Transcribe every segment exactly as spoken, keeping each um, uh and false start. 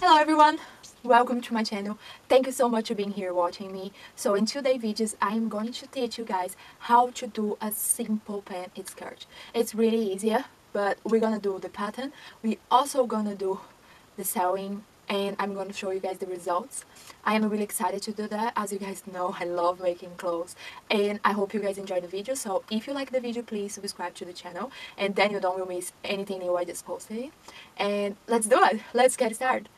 Hello everyone, welcome to my channel. Thank you so much for being here watching me. So in today's videos I am going to teach you guys how to do a simple plain skirt. It's really easier, but we're gonna do the pattern, we also gonna do the sewing, and I'm gonna show you guys the results. I am really excited to do that. As you guys know, I love making clothes and I hope you guys enjoy the video. So if you like the video, please subscribe to the channel and then you don't will miss anything new I just posted. And let's do it, let's get started.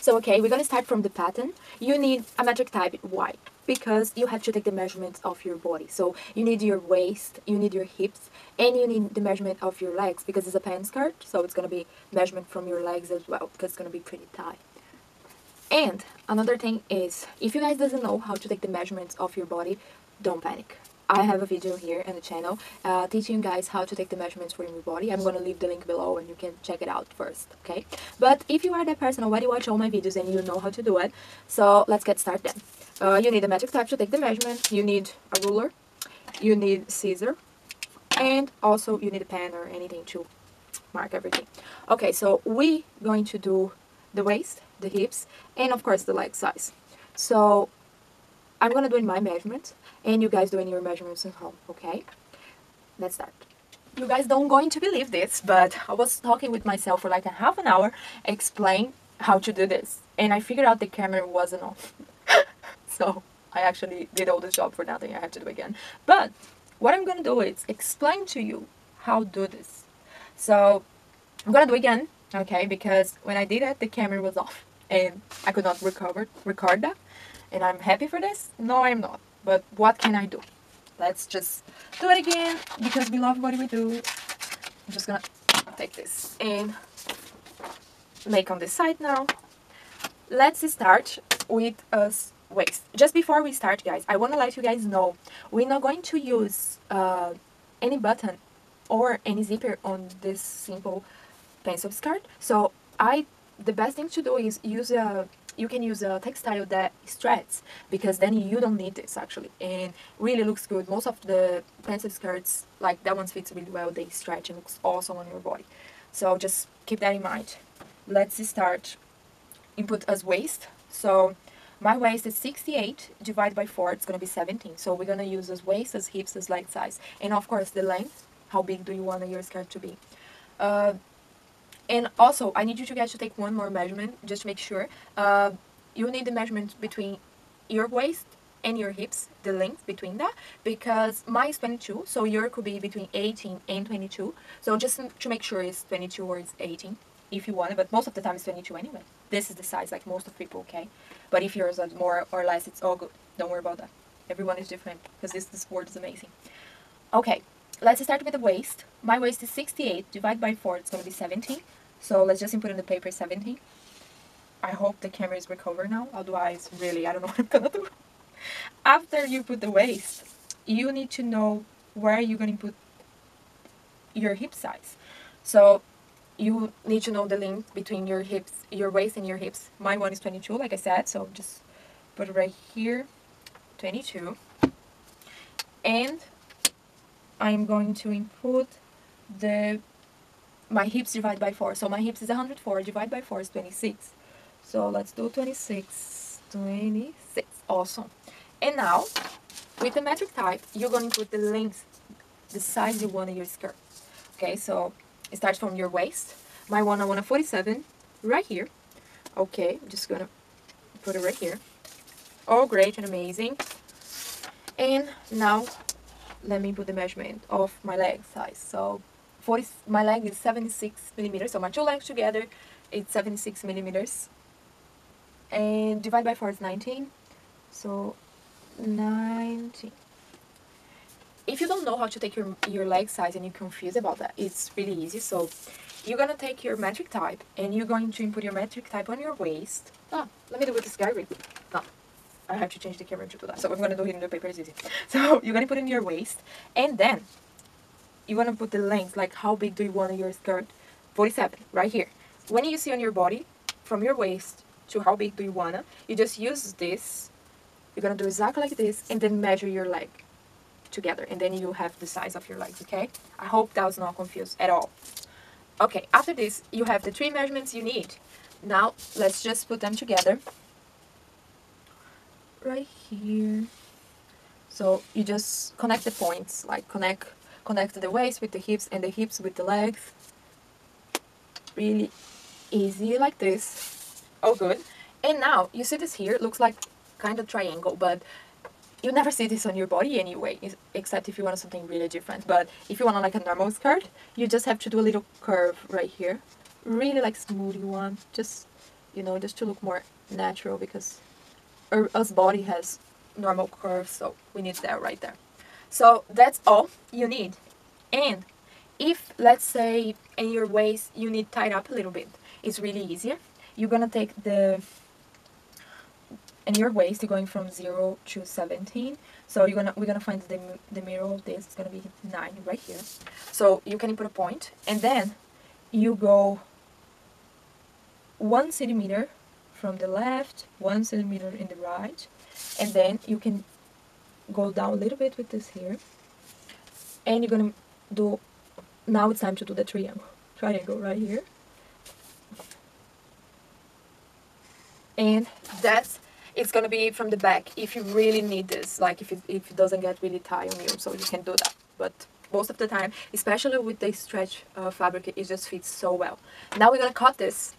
So okay, we're gonna start from the pattern. You need a metric type wide because you have to take the measurements of your body. So you need your waist, you need your hips, and you need the measurement of your legs because it's a plain skirt, so it's gonna be measurement from your legs as well because it's gonna be pretty tight. And another thing is, if you guys doesn't know how to take the measurements of your body, don't panic. I have a video here on the channel uh, teaching you guys how to take the measurements for your body. I'm gonna leave the link below and you can check it out first, okay? But if you are that person already watch all my videos and you know how to do it, so let's get started then. Uh, you need a metric type to take the measurement, you need a ruler, you need scissors, and also you need a pen or anything to mark everything. Okay, so we're going to do the waist, the hips, and of course the leg size. So I'm gonna do in my measurements and you guys doing your measurements at home, okay? Let's start. You guys don't going to believe this, but I was talking with myself for like a half an hour, explain how to do this, and I figured out the camera wasn't on. So I actually did all this job for nothing. I have to do it again. But what I'm gonna do is explain to you how to do this. So I'm gonna do it again, okay? Because when I did it, the camera was off and I could not recover record that. And I'm happy for this? No, I'm not. But what can I do? Let's just do it again because we love what we do. I'm just gonna take this and make on this side now. Let's start with a waist. Just before we start, guys, I want to let you guys know we're not going to use uh, any button or any zipper on this simple pencil skirt. So I, the best thing to do is use a you can use a textile that stretches because then you don't need this actually and really looks good. Most of the pencil skirts like that one fits really well, they stretch and looks awesome on your body, so just keep that in mind. Let's start input as waist. So my waist is sixty-eight divided by four, it's gonna be seventeen, so we're gonna use as waist, as hips, as leg size, and of course the length, how big do you want your skirt to be. uh, And also, I need you guys to take one more measurement, just to make sure. Uh, you need the measurement between your waist and your hips, the length between that, because mine is twenty-two, so yours could be between eighteen and twenty-two. So just to make sure it's twenty-two or it's eighteen, if you want it, but most of the time it's twenty-two anyway. This is the size, like most of people, okay? But if yours is more or less, it's all good. Don't worry about that. Everyone is different, because this, this word is amazing. Okay, let's start with the waist. My waist is sixty-eight, divided by four, it's going to be seventeen. So let's just input in the paper seventeen. I hope the camera is recovered now, otherwise really I don't know what I'm gonna do. After you put the waist, you need to know where you're gonna put your hip size. So you need to know the length between your hips, your waist and your hips. My one is twenty-two, like I said, so just put it right here, twenty-two. And I'm going to input the my hips divided by four, so my hips is one hundred four, divided by four is twenty-six, so let's do twenty-six, twenty-six, awesome. And now, with the metric type, you're going to put the length, the size you want in your skirt, okay? So, it starts from your waist, my one I want a forty-seven, right here, okay, I'm just gonna put it right here, oh great and amazing. And now, let me put the measurement of my leg size, so forty, my leg is seventy-six millimeters, so my two legs together it's seventy-six millimeters, and divided by four is nineteen, so nineteen. If you don't know how to take your, your leg size and you're confused about that, it's really easy. So you're gonna take your metric type and you're going to input your metric type on your waist. Ah, let me do with this guy really. No, I have to change the camera to do that, so I'm gonna do it in the paper, it's easy. So you're gonna put in your waist and then you want to put the length, like how big do you want your skirt, forty-seven, right here. When you see on your body, from your waist to how big do you want to, you just use this, you're going to do exactly like this, and then measure your leg together, and then you have the size of your legs, okay? I hope that was not confused at all. Okay, after this you have the three measurements you need. Now let's just put them together right here. So you just connect the points, like connect connect the waist with the hips and the hips with the legs. Really easy, like this. Oh good. And now you see this here, looks like kind of triangle, but you never see this on your body anyway, except if you want something really different. But if you want like a normal skirt, you just have to do a little curve right here, really like smoothie one, just, you know, just to look more natural, because our us body has normal curves, so we need that right there. So that's all you need. And if, let's say, in your waist you need tied up a little bit, it's really easier. You're gonna take the and your waist, you're going from zero to seventeen, so you're gonna we're gonna find the, the mirror of this. It's gonna be nine right here, so you can put a point, and then you go one centimeter from the left, one centimeter in the right, and then you can go down a little bit with this here, and you're gonna do, now it's time to do the triangle triangle right here, and that's it's gonna be from the back if you really need this, like if it, if it doesn't get really tight on you, so you can do that. But most of the time, especially with the stretch uh, fabric, it just fits so well. Now we're gonna cut this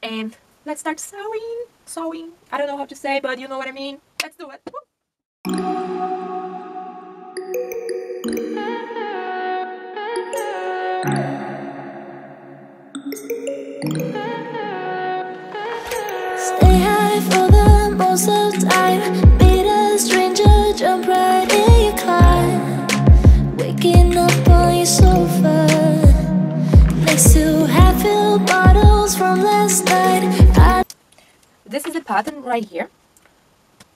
and let's start sewing. Sewing, I don't know how to say, but you know what I mean. Let's do it. Stay high for the most of time, meet a stranger, jump right in your climb. Waking up on your sofa, next to half-filled bottles from last night. I this is the pattern right here,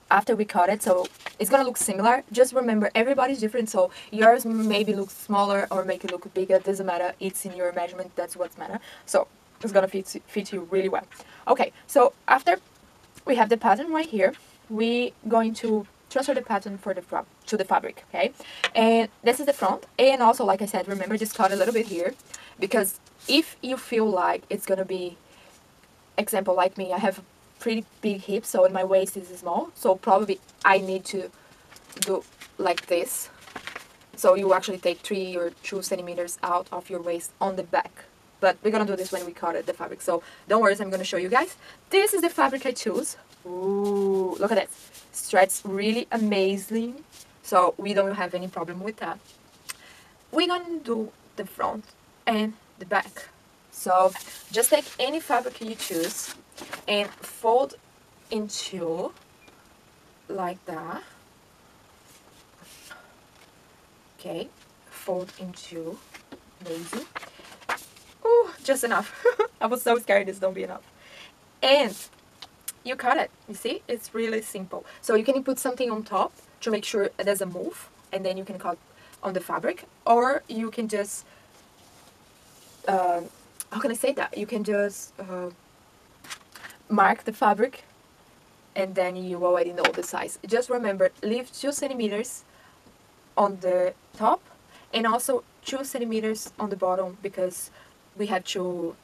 after we cut it, so it's gonna look similar. Just remember, everybody's different, so yours maybe looks smaller or make it look bigger, doesn't matter, it's in your measurement, that's what's matter. So, it's gonna fit, fit you really well. Okay, so after we have the pattern right here, we going to transfer the pattern for the front to the fabric. Okay, and this is the front, and also like I said, remember, just cut a little bit here, because if you feel like it's gonna be, example, like me, I have pretty big hips, so my waist is small, so probably I need to do like this, so you actually take three or two centimeters out of your waist on the back. But we're gonna do this when we cut it, the fabric, so don't worry, I'm gonna show you guys. This is the fabric I choose. Ooh, look at that. Stretch really amazing, so we don't have any problem with that. We're gonna do the front and the back. So just take any fabric you choose and fold in two like that. Okay, fold in two, amazing. Ooh, just enough. I was so scared this don't be enough. And you cut it. You see, it's really simple. So you can put something on top to make sure it doesn't move, and then you can cut on the fabric, or you can just uh, how can I say that? You can just uh, mark the fabric, and then you already know the size. Just remember, leave two centimeters on the top, and also two centimeters on the bottom, because we have to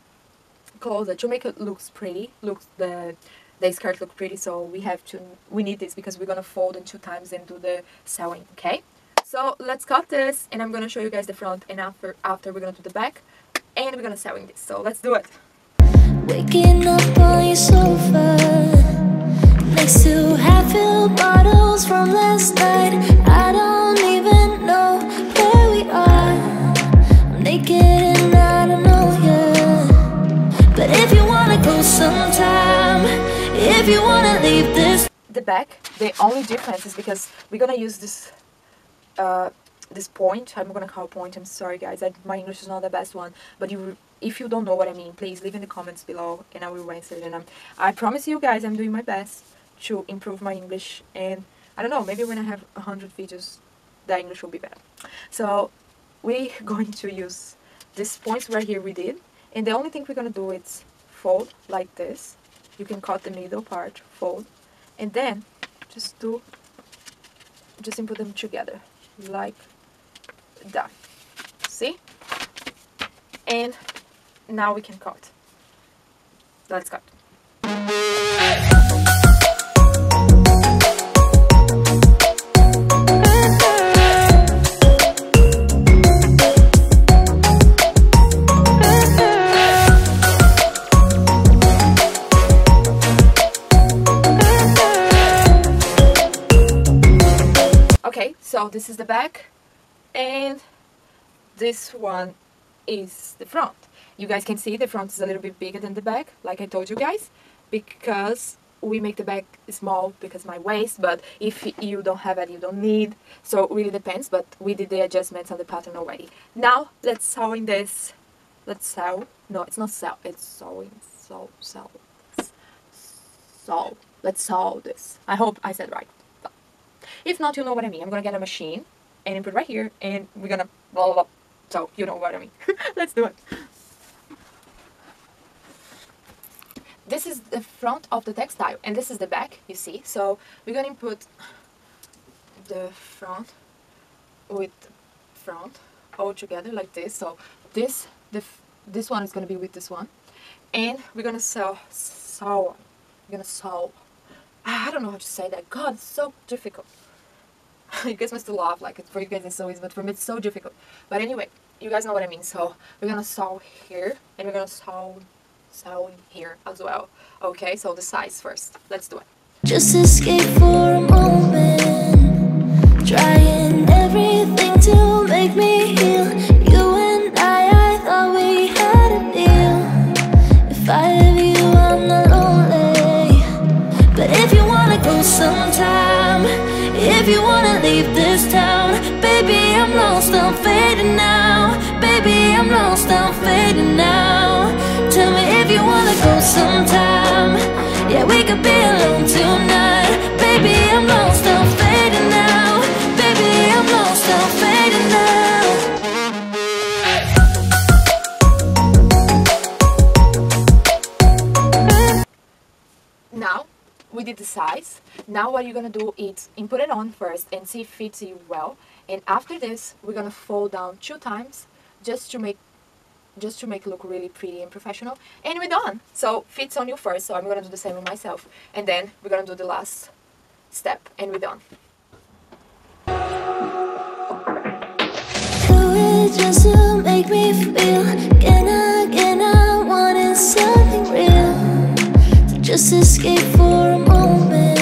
close it to make it looks pretty, looks the the skirt look pretty, so we have to we need this because we're gonna fold in two times and do the sewing. Okay, so let's cut this, and I'm gonna show you guys the front, and after after we're gonna do the back, and we're gonna sewing this, so let's do it. Waking up on your sofa, next to half-filled bottles from last night. I don't even know where we are. I'm naked and I don't know yet. But if you wanna go sometime, if you wanna leave this. The back, the only difference is because we're gonna use this uh, this point. I'm gonna call point, I'm sorry guys, I, my English is not the best one, but you if you don't know what I mean, please leave in the comments below and I will answer it. And I'm, I promise you guys, I'm doing my best to improve my English, and I don't know, maybe when I have one hundred videos, the English will be better. So we're going to use these points right here we did, and the only thing we're gonna do is fold like this. You can cut the middle part, fold, and then just do, just put them together like that. See? And now we can cut. Let's cut. Okay, so this is the back and this one is the front. You guys can see the front is a little bit bigger than the back, like I told you guys, because we make the back small because my waist, but if you don't have it, you don't need. So it really depends, but we did the adjustments on the pattern already. Now let's sew in this. Let's sew. No, it's not sew. It's sewing. Sew, sew. Sew. Let's sew this. I hope I said right. But if not, you know what I mean. I'm going to get a machine and put it right here and we're going to blah, blah, blah. So you know what I mean. Let's do it. This is the front of the textile and this is the back, you see. So we're going to put the front with front all together like this. So this the, this one is going to be with this one and we're going to sew, sew, we're going to sew. I don't know how to say that. God, it's so difficult. You guys must laugh, like for you guys it's so easy, but for me it's so difficult. But anyway, you guys know what I mean. So we're gonna sew here and we're gonna sew, sew here as well. Okay, so the size first. Let's do it. Just escape for a moment, trying everything to make me heal. You and I, I thought we had a deal. If I have you, I'm not lonely. But if you wanna go sometime, if you wanna leave this town, baby, I'm lost, I'm fading now. Baby, I'm lost, I'm fading now. Tell me if you wanna go sometime. Yeah, we could be alone tonight. Baby, I'm lost, I'm fading now. Baby, I'm lost, I'm fading now. We did the size. Now what you're gonna do is input it on first and see if it fits you well, and after this we're gonna fold down two times just to make just to make it look really pretty and professional, and we're done. So fits on you first, so I'm gonna do the same with myself, and then we're gonna do the last step and we're done. Do it just to make me feel, can I, can I want something real? Just escape for a moment.